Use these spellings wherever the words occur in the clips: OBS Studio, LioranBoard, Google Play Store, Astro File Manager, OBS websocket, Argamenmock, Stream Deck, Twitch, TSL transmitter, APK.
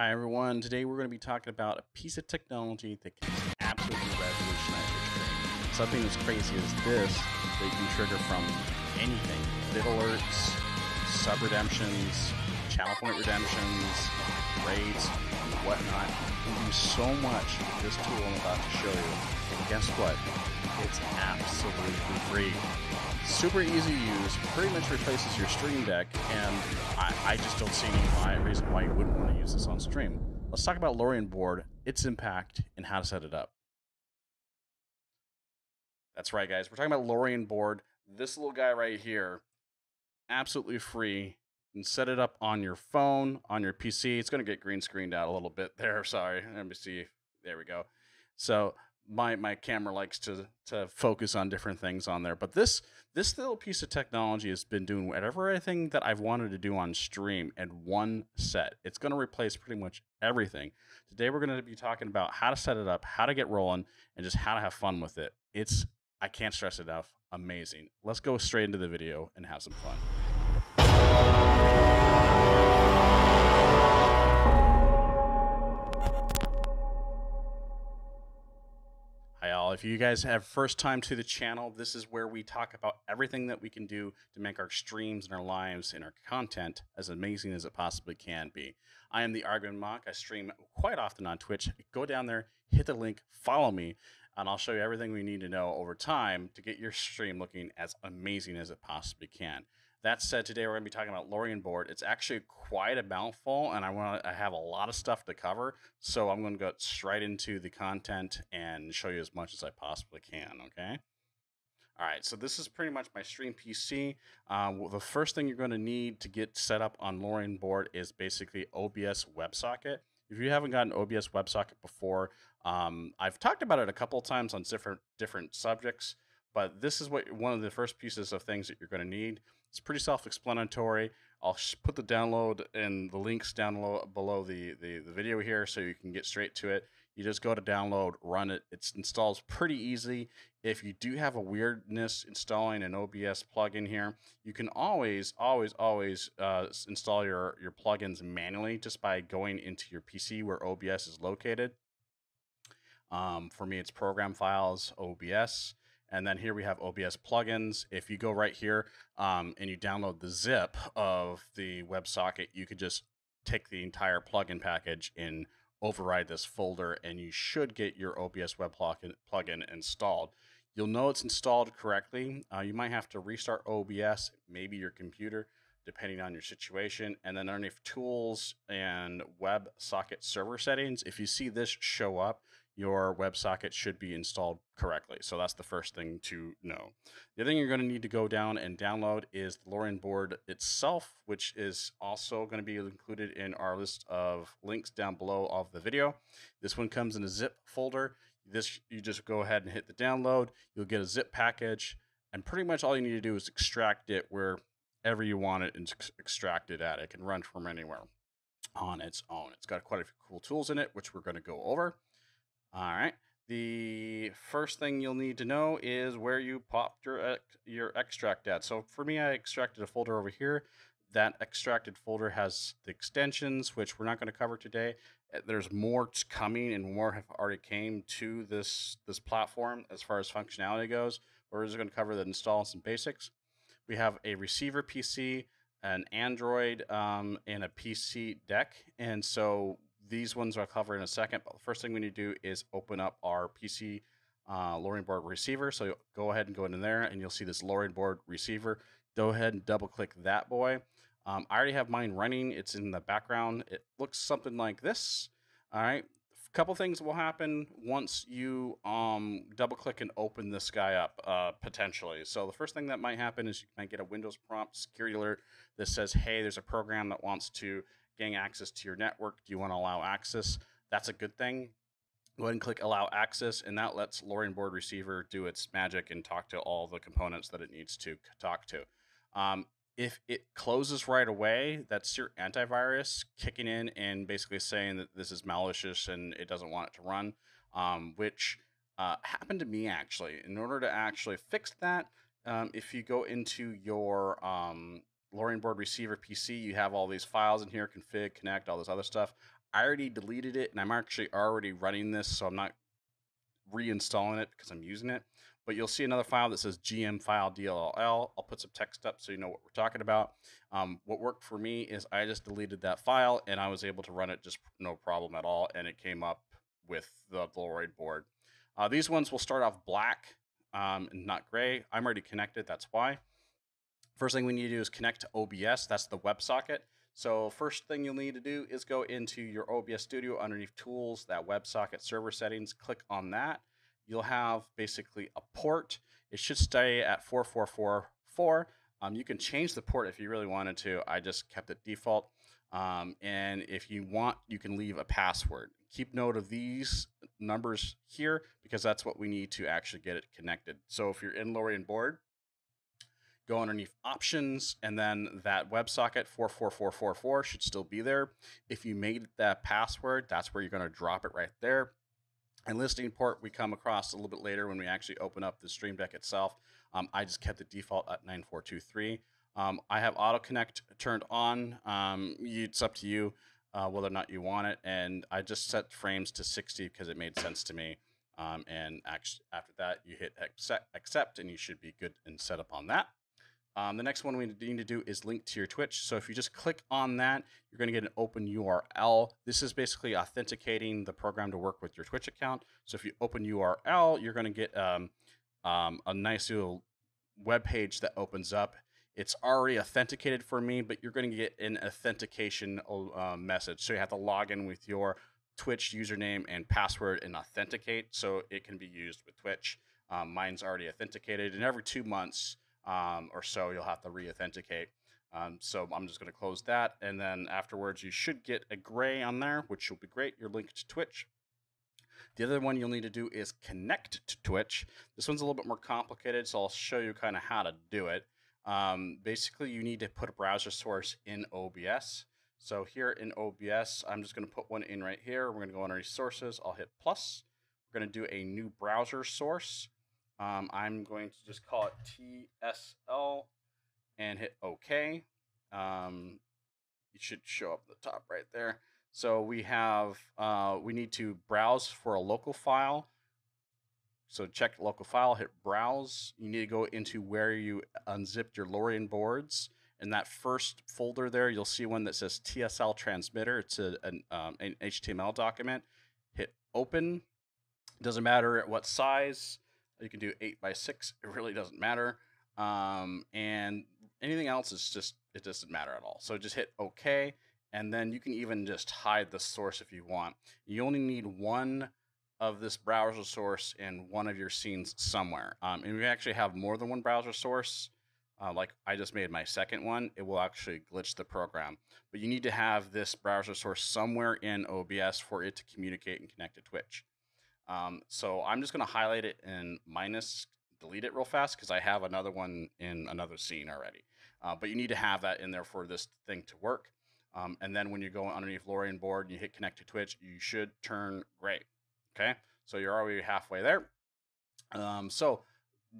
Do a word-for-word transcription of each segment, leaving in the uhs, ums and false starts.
Hi everyone, today we're going to be talking about a piece of technology that can absolutely revolutionize your stream. Something as crazy as this that you can trigger from anything. Bit alerts, sub redemptions, channel point redemptions, raids, and whatnot. You can do so much with this tool I'm about to show you. And guess what? It's absolutely free. Super easy to use, pretty much replaces your Stream Deck, and I, I just don't see any reason why you wouldn't want to use this on stream. Let's talk about LioranBoard, its impact, and how to set it up. That's right, guys. We're talking about LioranBoard. This little guy right here, absolutely free. You can set it up on your phone, on your P C. It's going to get green screened out a little bit there. Sorry. Let me see. There we go. So My, my camera likes to, to focus on different things on there. But this this little piece of technology has been doing whatever everything that I've wanted to do on stream in one set. It's going to replace pretty much everything. Today we're going to be talking about how to set it up, how to get rolling, and just how to have fun with it. It's, I can't stress it enough, amazing. Let's go straight into the video and have some fun. If you guys have first time to the channel, this is where we talk about everything that we can do to make our streams and our lives and our content as amazing as it possibly can be. I am the Argamenmock. I stream quite often on Twitch. Go down there, hit the link, follow me, and I'll show you everything we need to know over time to get your stream looking as amazing as it possibly can. That said, today we're going to be talking about LioranBoard. It's actually quite a mouthful, and I want to I have a lot of stuff to cover, so I'm going to go straight into the content and show you as much as I possibly can, okay? All right, so this is pretty much my stream P C. Um, well, the first thing you're going to need to get set up on LioranBoard is basically O B S WebSocket. If you haven't gotten O B S WebSocket before, um, I've talked about it a couple of times on different, different subjects, but this is what one of the first pieces of things that you're going to need. It's pretty self-explanatory. I'll put the download and the links down low, below the, the, the video here so you can get straight to it. You just go to download, run it. It installs pretty easy. If you do have a weirdness installing an O B S plugin here, you can always, always, always uh, install your, your plugins manually just by going into your P C where O B S is located. Um, for me, it's program files, O B S. And then here we have O B S plugins. If you go right here um, and you download the zip of the WebSocket, you could just take the entire plugin package and override this folder, and you should get your O B S web plugin, plugin installed. You'll know it's installed correctly. Uh, you might have to restart O B S, maybe your computer, depending on your situation. And then underneath Tools and WebSocket Server Settings, if you see this show up, your WebSocket should be installed correctly. So that's the first thing to know. The other thing you're going to need to go down and download is the LioranBoard itself, which is also going to be included in our list of links down below of the video. This one comes in a zip folder. This, you just go ahead and hit the download. You'll get a zip package, and pretty much all you need to do is extract it wherever you want it and extract it at. It can run from anywhere on its own. It's got quite a few cool tools in it, which we're going to go over. All right, the first thing you'll need to know is where you popped your, your extract at. So for me, I extracted a folder over here. That extracted folder has the extensions, which we're not going to cover today. There's more coming, and more have already came to this, this platform as far as functionality goes. We're just going to cover the install and some basics. We have a receiver P C, an Android, um, and a P C deck, and so these ones I'll cover in a second, but the first thing we need to do is open up our P C uh, LioranBoard receiver. So go ahead and go into there, and you'll see this LioranBoard receiver. Go ahead and double-click that boy. Um, I already have mine running. It's in the background. It looks something like this. All right, a couple things will happen once you um, double-click and open this guy up, uh, potentially. So the first thing that might happen is you might get a Windows prompt security alert that says, hey, there's a program that wants to gain access to your network. Do you want to allow access? That's a good thing. Go ahead and click allow access, and that lets LioranBoard receiver do its magic and talk to all the components that it needs to talk to. Um, if it closes right away, that's your antivirus kicking in and basically saying that this is malicious and it doesn't want it to run, um, which uh, happened to me actually. In order to actually fix that, um, if you go into your um, LioranBoard receiver P C, you have all these files in here, config, connect, all this other stuff. I already deleted it, and I'm actually already running this, so I'm not reinstalling it because I'm using it. But you'll see another file that says G M file D L L. I'll put some text up so you know what we're talking about. Um, what worked for me is I just deleted that file, and I was able to run it just no problem at all, and it came up with the LioranBoard. Uh, these ones will start off black um, and not gray. I'm already connected, that's why. First thing we need to do is connect to O B S. That's the WebSocket. So first thing you'll need to do is go into your O B S Studio underneath Tools, that WebSocket server settings, click on that. You'll have basically a port. It should stay at four four four four. Um, you can change the port if you really wanted to. I just kept it default. Um, and if you want, you can leave a password. Keep note of these numbers here because that's what we need to actually get it connected. So if you're in LioranBoard, go underneath options, and then that WebSocket four four four four four should still be there. If you made that password, that's where you're going to drop it right there. And listening port, we come across a little bit later when we actually open up the Stream Deck itself. Um, I just kept the default at nine four two three. Um, I have auto connect turned on. Um, it's up to you uh, whether or not you want it. And I just set frames to sixty because it made sense to me. Um, and actually after that, you hit accept and you should be good and set up on that. Um, the next one we need to do is link to your Twitch. So if you just click on that, you're going to get an open U R L. This is basically authenticating the program to work with your Twitch account. So if you open U R L, you're going to get um, um, a nice little web page that opens up. It's already authenticated for me, but you're going to get an authentication uh, message. So you have to log in with your Twitch username and password and authenticate so it can be used with Twitch. Um, mine's already authenticated, and every two months, Um, or so you'll have to re-authenticate. Um, so I'm just going to close that. And then afterwards, you should get a gray on there, which will be great. Your link to Twitch. The other one you'll need to do is connect to Twitch. This one's a little bit more complicated, so I'll show you kind of how to do it. Um, basically, you need to put a browser source in O B S. So here in O B S, I'm just going to put one in right here. We're going to go under sources. I'll hit plus. We're going to do a new browser source. Um, I'm going to just call it T S L and hit OK. Um, it should show up at the top right there. So we have, uh, we need to browse for a local file. So check local file, hit browse. You need to go into where you unzipped your LioranBoards. In that first folder there, you'll see one that says T S L transmitter. It's a, an, um, an H T M L document. Hit open. Doesn't matter at what size. You can do eight by six. It really doesn't matter. Um, and anything else is just, it doesn't matter at all. So just hit OK. And then you can even just hide the source if you want. You only need one of this browser source in one of your scenes somewhere. Um, and if you actually have more than one browser source, uh, like I just made my second one, it will actually glitch the program. But you need to have this browser source somewhere in O B S for it to communicate and connect to Twitch. Um, so I'm just going to highlight it and minus, delete it real fast because I have another one in another scene already. Uh, but you need to have that in there for this thing to work. Um, and then when you go underneath LioranBoard and you hit connect to Twitch, you should turn gray. Okay, so you're already halfway there. Um, so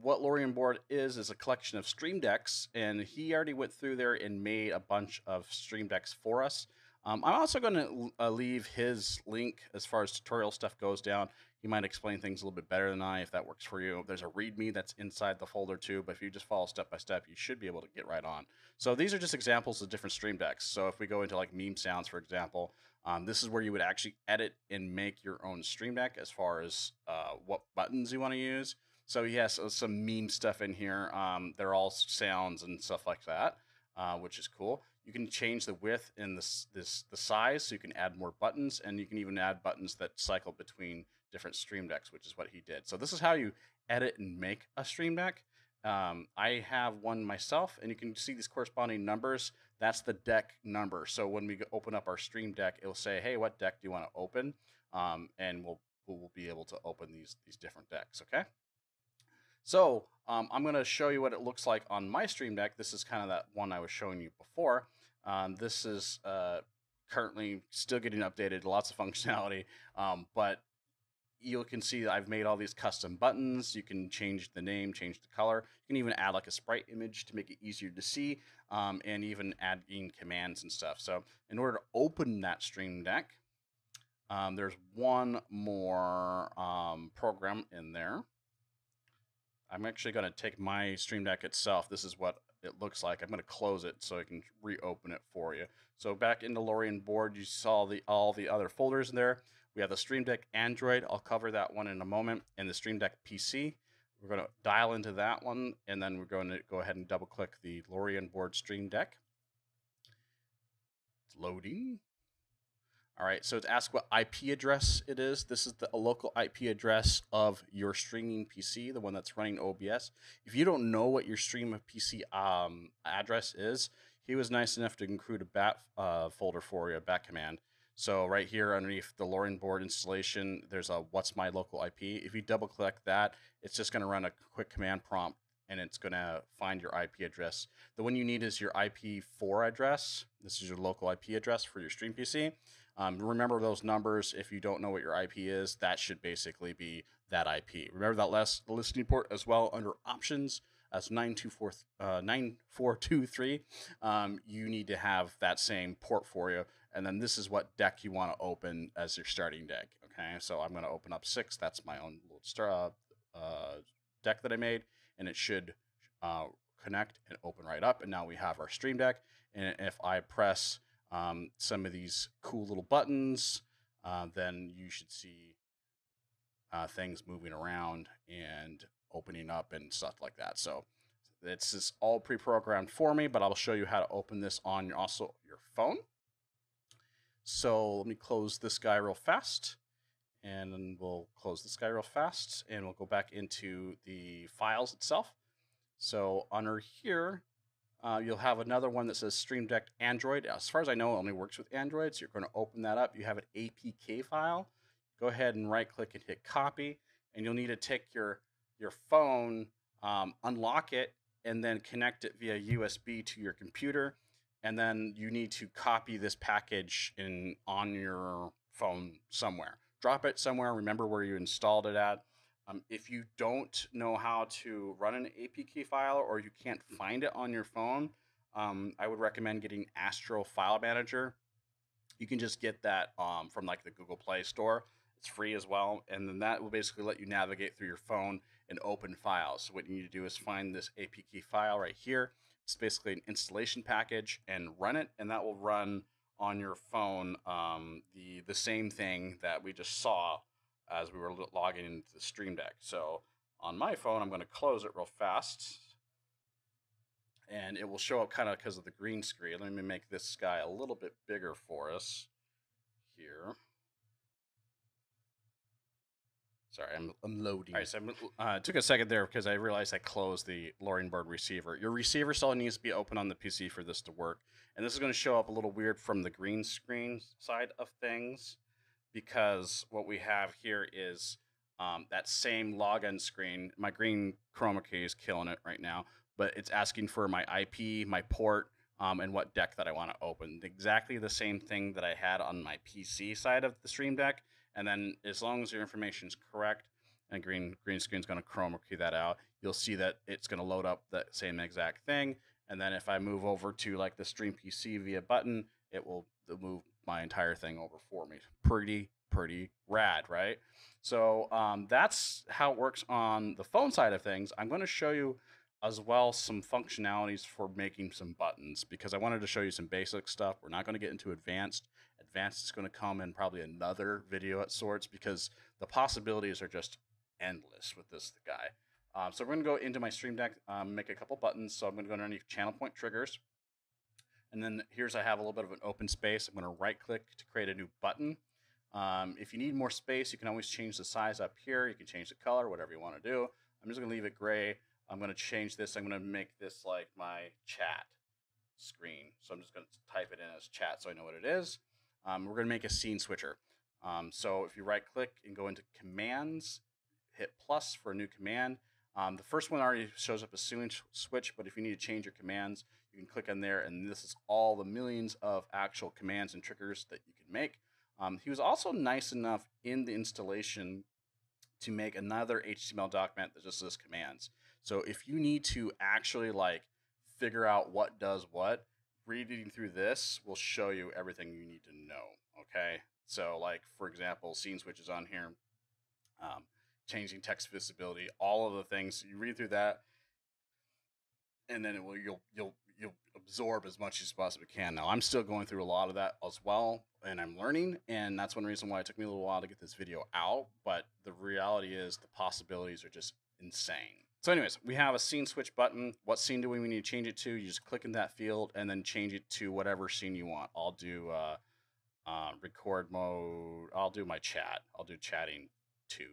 what LioranBoard is is a collection of Stream Decks, and he already went through there and made a bunch of Stream Decks for us. Um, I'm also going to uh, leave his link as far as tutorial stuff goes down. He might explain things a little bit better than I if that works for you. There's a README that's inside the folder too, but if you just follow step by step, you should be able to get right on. So these are just examples of different Stream Decks. So if we go into like meme sounds, for example, um, this is where you would actually edit and make your own Stream Deck as far as uh, what buttons you want to use. So yes, some meme stuff in here. Um, they're all sounds and stuff like that, uh, which is cool. You can change the width and the, this, the size, so you can add more buttons, and you can even add buttons that cycle between different Stream Decks, which is what he did. So this is how you edit and make a Stream Deck. Um, I have one myself, and you can see these corresponding numbers. That's the deck number. So when we open up our Stream Deck, it'll say, hey, what deck do you want to open? Um, and we'll, we'll be able to open these, these different decks, okay? So um, I'm going to show you what it looks like on my Stream Deck. This is kind of that one I was showing you before. Um, this is uh, currently still getting updated, lots of functionality, um, but you can see that I've made all these custom buttons. You can change the name, change the color. You can even add like a sprite image to make it easier to see, um, and even add in commands and stuff. So in order to open that Stream Deck, um, there's one more um, program in there. I'm actually going to take my Stream Deck itself. This is what it looks like. I'm going to close it so I can reopen it for you. So back into LioranBoard, you saw the all the other folders in there. We have the Stream Deck Android. I'll cover that one in a moment. And the Stream Deck P C. We're going to dial into that one, and then we're going to go ahead and double click the LioranBoard Stream Deck. It's loading. All right, so it's asked what I P address it is. This is the local I P address of your streaming P C, the one that's running O B S. If you don't know what your stream P C um, address is, he was nice enough to include a bat uh, folder for you, a bat command. So right here underneath the LioranBoard installation, there's a what's my local I P. If you double click that, it's just gonna run a quick command prompt and it's gonna find your I P address. The one you need is your I P four address. This is your local I P address for your stream P C. Um, remember those numbers. If you don't know what your I P is, that should basically be that I P. Remember that last listening port as well under options. That's nine two four, uh, nine four two three. Um, you need to have that same port for you. And then this is what deck you want to open as your starting deck. Okay, so I'm going to open up six. That's my own little star, uh, uh, deck that I made. And it should uh, connect and open right up. And now we have our Stream Deck. And if I press um, some of these cool little buttons, uh, then you should see uh, things moving around and opening up and stuff like that. So it's just all pre-programmed for me, but I'll show you how to open this on also your phone. So let me close this guy real fast, and then we'll close this guy real fast, and we'll go back into the files itself. So under here, uh, you'll have another one that says Stream Deck Android. As far as I know, it only works with Android, so you're going to open that up. You have an A P K file. Go ahead and right-click and hit copy, and you'll need to take your your phone, um, unlock it, and then connect it via U S B to your computer. And then you need to copy this package in on your phone somewhere. Drop it somewhere. Remember where you installed it at. Um, if you don't know how to run an A P K file or you can't find it on your phone, um, I would recommend getting Astro File Manager. You can just get that um, from like the Google Play Store. It's free as well. And then that will basically let you navigate through your phone and open files. So what you need to do is find this A P K file right here. It's basically an installation package, and run it, and that will run on your phone um, the the same thing that we just saw as we were logging into the Stream Deck. So on my phone, I'm going to close it real fast, and it will show up kind of because of the green screen. Let me make this guy a little bit bigger for us here. Sorry, I'm, I'm loading. All right, so I uh, took a second there because I realized I closed the LioranBoard receiver. Your receiver cell needs to be open on the P C for this to work. And this is going to show up a little weird from the green screen side of things, because what we have here is um, that same login screen. My green chroma key is killing it right now, but it's asking for my I P, my port, um, and what deck that I want to open. Exactly the same thing that I had on my P C side of the Stream Deck. And then as long as your information is correct, and green green screen is going to chroma key that out, you'll see that it's going to load up that same exact thing. And then if I move over to like the Stream P C via button, it will move my entire thing over for me. Pretty, pretty rad, right? So um, that's how it works on the phone side of things. I'm going to show you as well some functionalities for making some buttons, because I wanted to show you some basic stuff. We're not going to get into advanced. Advanced is going to come in probably another video at sorts, because the possibilities are just endless with this guy. Um, so we're going to go into my Stream Deck, um, make a couple buttons. So I'm going to go underneath Channel Point Triggers. And then here's I have a little bit of an open space. I'm going to right-click to create a new button. Um, if you need more space, you can always change the size up here. You can change the color, whatever you want to do. I'm just going to leave it gray. I'm going to change this. I'm going to make this like my chat screen. So I'm just going to type it in as chat so I know what it is. Um, we're going to make a scene switcher. Um, so if you right click and go into commands, hit plus for a new command. Um, the first one already shows up as scene switch, but if you need to change your commands, you can click on there. And this is all the millions of actual commands and triggers that you can make. Um, he was also nice enough in the installation to make another H T M L document that just lists commands. So if you need to actually like figure out what does what, reading through this will show you everything you need to know. Okay. So like, for example, scene switches on here, um, changing text visibility, all of the things. You read through that, and then it will, you'll, you'll, you'll absorb as much as you possibly can. Now, I'm still going through a lot of that as well, and I'm learning, and that's one reason why it took me a little while to get this video out, but the reality is the possibilities are just insane. So anyways, we have a scene switch button. What scene do we need to change it to? You just click in that field and then change it to whatever scene you want. I'll do uh, uh, record mode. I'll do my chat. I'll do chatting too.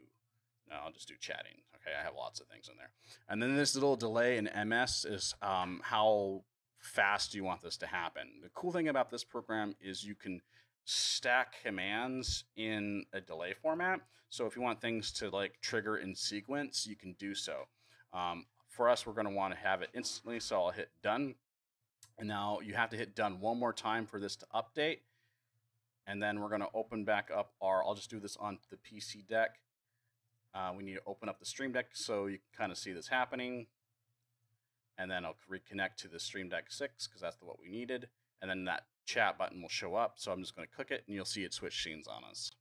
No, I'll just do chatting. Okay, I have lots of things in there. And then this little delay in M S is um, how fast you want this to happen. The cool thing about this program is you can stack commands in a delay format. So if you want things to like trigger in sequence, you can do so. Um, for us, we're going to want to have it instantly, so I'll hit done. And now you have to hit done one more time for this to update. And then we're going to open back up our, I'll just do this on the P C deck. Uh, we need to open up the Stream Deck so you can kind of see this happening. And then I'll reconnect to the Stream Deck six because that's the, what we needed. And then that chat button will show up. So I'm just going to click it and you'll see it switch scenes on us.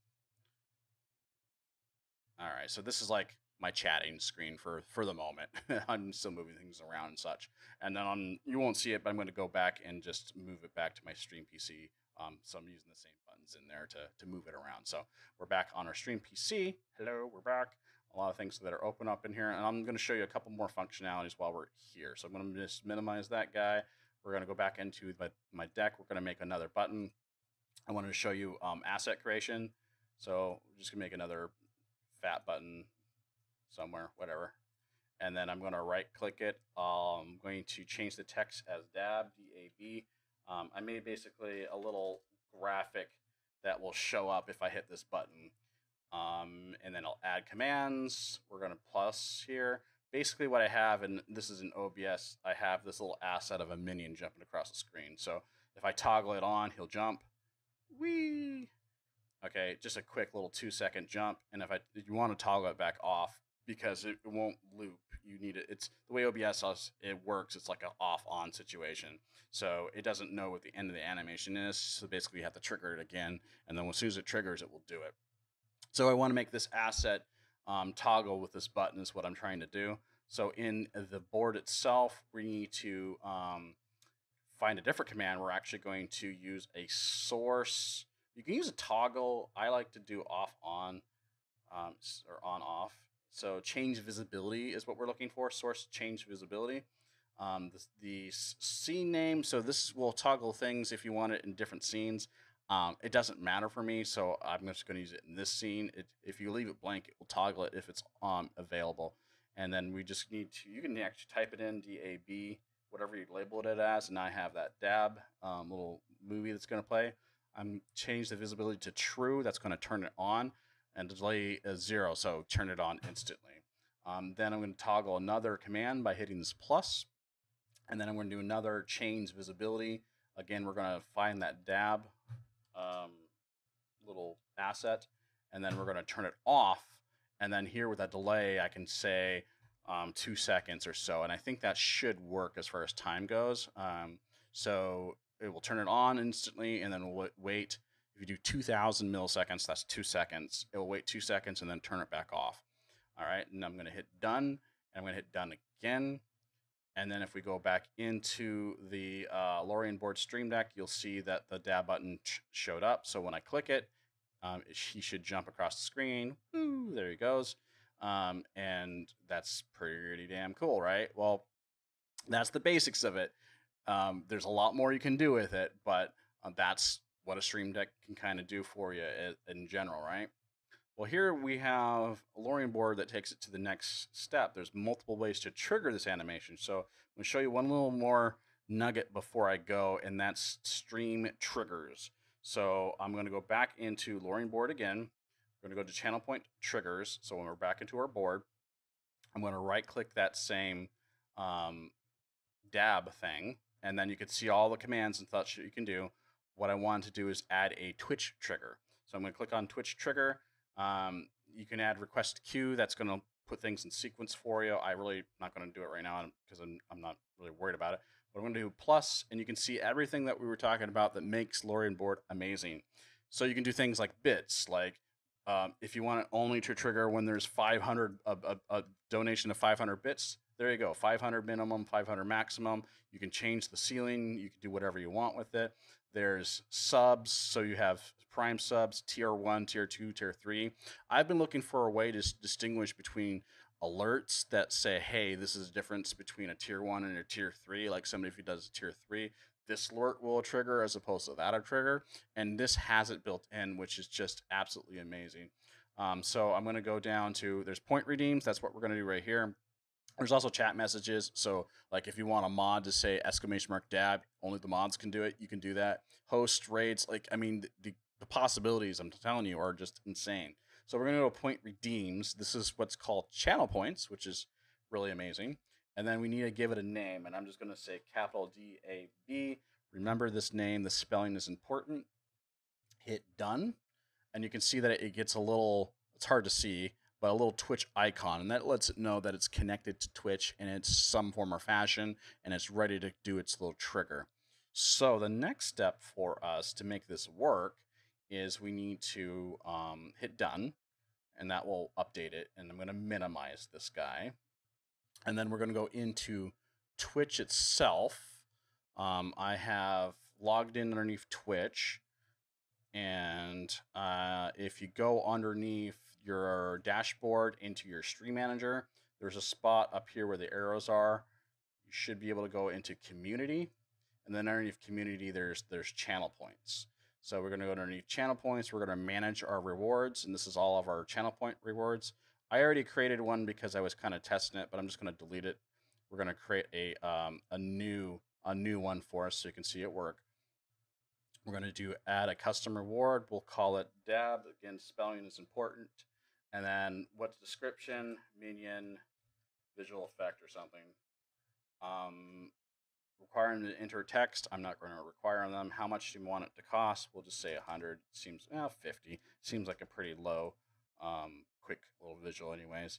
All right, so this is like my chatting screen for, for the moment. I'm still moving things around and such. And then on, you won't see it, but I'm going to go back and just move it back to my Stream P C. Um, so I'm using the same buttons in there to, to move it around. So we're back on our Stream P C. Hello, we're back. A lot of things that are open up in here. And I'm going to show you a couple more functionalities while we're here. So I'm going to just minimize that guy. We're going to go back into my, my deck. We're going to make another button. I wanted to show you um, asset creation. So we're just going to make another fat button somewhere, whatever. And then I'm going to right click it. I'm going to change the text as dab, D A B. Um, I made basically a little graphic that will show up if I hit this button. Um, and then I'll add commands. We're going to plus here. Basically what I have, and this is an O B S, I have this little asset of a minion jumping across the screen. So if I toggle it on, he'll jump. Whee! Okay, just a quick little two second jump. And if I, if you want to toggle it back off because it won't loop. You need it. It's the way O B S it works. It's like an off-on situation. So it doesn't know what the end of the animation is. So basically you have to trigger it again. And then as soon as it triggers, it will do it. So I want to make this asset um, toggle with this button is what I'm trying to do. So in the board itself, we need to um, find a different command. We're actually going to use a source. You can use a toggle. I like to do off-on um, or on-off. So change visibility is what we're looking for. Source change visibility. Um, the, the scene name. So this will toggle things if you want it in different scenes. Um, it doesn't matter for me, so I'm just going to use it in this scene. It, if you leave it blank, it will toggle it if it's um, available. And then we just need to. You can actually type it in D A B, whatever you labeled it as, and I have that dab um, little movie that's going to play. I'm change the visibility to true. That's going to turn it on. And delay is zero, so turn it on instantly. Um, then I'm going to toggle another command by hitting this plus, and then I'm going to do another change visibility. Again, we're going to find that dab um, little asset, and then we're going to turn it off. And then here with that delay, I can say um, two seconds or so, and I think that should work as far as time goes. Um, so it will turn it on instantly, and then we'll wait. If you do two thousand milliseconds, that's two seconds. It will wait two seconds and then turn it back off. All right, and I'm going to hit done, and I'm going to hit done again. And then if we go back into the uh, LioranBoard Stream Deck, you'll see that the dab button showed up. So when I click it, um, it sh he should jump across the screen. Woo, there he goes. Um, and that's pretty damn cool, right? Well, that's the basics of it. Um, there's a lot more you can do with it, but uh, that's what a Stream Deck can kind of do for you in general, right? Well, here we have a LioranBoard that takes it to the next step. There's multiple ways to trigger this animation. So I'm gonna show you one little more nugget before I go, and that's stream triggers. So I'm gonna go back into LioranBoard again. We're gonna go to channel point triggers. So when we're back into our board, I'm gonna right click that same um, dab thing. And then you can see all the commands and such that you can do. What I want to do is add a Twitch trigger. So I'm going to click on Twitch trigger. Um, you can add request queue. That's going to put things in sequence for you. I really not going to do it right now because I'm, I'm not really worried about it. But I'm going to do plus, and you can see everything that we were talking about that makes LioranBoard amazing. So you can do things like bits, like um, if you want it only to trigger when there's five hundred, a, a, a donation of five hundred bits, there you go, five hundred minimum, five hundred maximum. You can change the ceiling, you can do whatever you want with it. There's subs, so you have prime subs, tier one, tier two, tier three. I've been looking for a way to distinguish between alerts that say, hey, this is a difference between a tier one and a tier three, like somebody who does a tier three, this alert will trigger as opposed to that a trigger. And this has it built in, which is just absolutely amazing. Um, so I'm gonna go down to, there's point redeems, that's what we're gonna do right here. There's also chat messages. So like if you want a mod to say exclamation mark dab, only the mods can do it, you can do that. Host raids, like, I mean, the, the possibilities I'm telling you are just insane. So we're gonna go to point redeems. This is what's called channel points, which is really amazing. And then we need to give it a name, and I'm just gonna say capital D A B. Remember this name, the spelling is important. Hit done. And you can see that it gets a little, it's hard to see, but a little Twitch icon, and that lets it know that it's connected to Twitch in it's some form or fashion, and it's ready to do its little trigger. So the next step for us to make this work is we need to um, hit done, and that will update it. And I'm going to minimize this guy, and then we're going to go into Twitch itself. Um, I have logged in underneath Twitch, and uh, if you go underneath your dashboard into your Stream Manager, there's a spot up here where the arrows are. You should be able to go into Community, and then underneath Community, there's there's channel points. So we're going to go underneath channel points. We're going to manage our rewards, and this is all of our channel point rewards. I already created one because I was kind of testing it, but I'm just going to delete it. We're going to create a um, a new a new one for us so you can see it work. We're going to do add a custom reward. We'll call it dab. Again, spelling is important. And then what's description? Minion, visual effect, or something. Um, Requiring them to enter text, I'm not going to require them. How much do you want it to cost? We'll just say one hundred. Seems eh, fifty. Seems like a pretty low, um, quick little visual, anyways.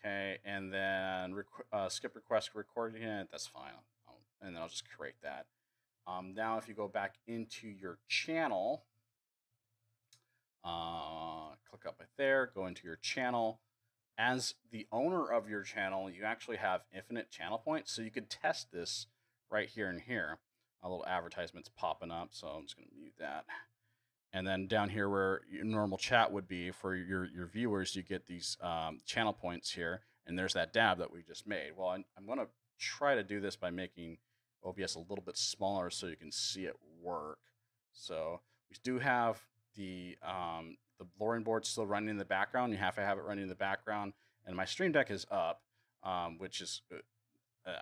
Okay, and then requ uh, skip request recording it. That's fine. I'll, and then I'll just create that. Um, now, if you go back into your channel, uh, click up right there. Go into your channel. As the owner of your channel, you actually have infinite channel points, so you could test this right here and here. A little advertisement's popping up, so I'm just going to mute that. And then down here where your normal chat would be for your, your viewers, you get these um, channel points here, and there's that dab that we just made. Well, I'm, I'm going to try to do this by making O B S a little bit smaller so you can see it work. So we do have the... Um, The LioranBoard's still running in the background. You have to have it running in the background. And my Stream Deck is up, um, which is, uh,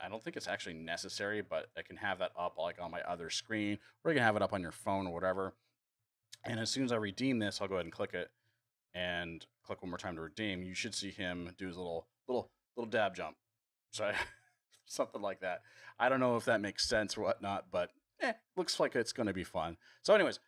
I don't think it's actually necessary, but I can have that up like on my other screen, or you can have it up on your phone or whatever. And as soon as I redeem this, I'll go ahead and click it and click one more time to redeem. You should see him do his little, little, little dab jump. So something like that. I don't know if that makes sense or whatnot, but eh, looks like it's going to be fun. So anyways,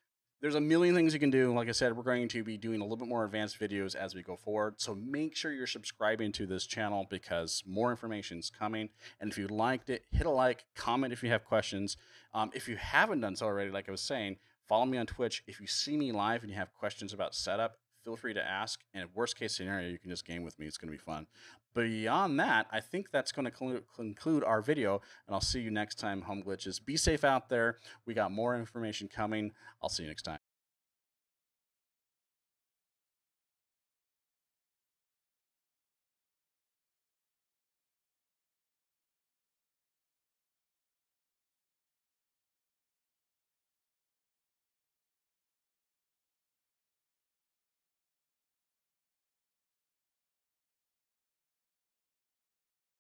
there's a million things you can do. Like I said, we're going to be doing a little bit more advanced videos as we go forward. So make sure you're subscribing to this channel because more information is coming. And if you liked it, hit a like, comment if you have questions. Um, if you haven't done so already, like I was saying, follow me on Twitch. If you see me live and you have questions about setup, feel free to ask. And worst case scenario, you can just game with me. It's going to be fun. Beyond that, I think that's going to conclude our video, and I'll see you next time, Home Glitches. Be safe out there. We got more information coming. I'll see you next time.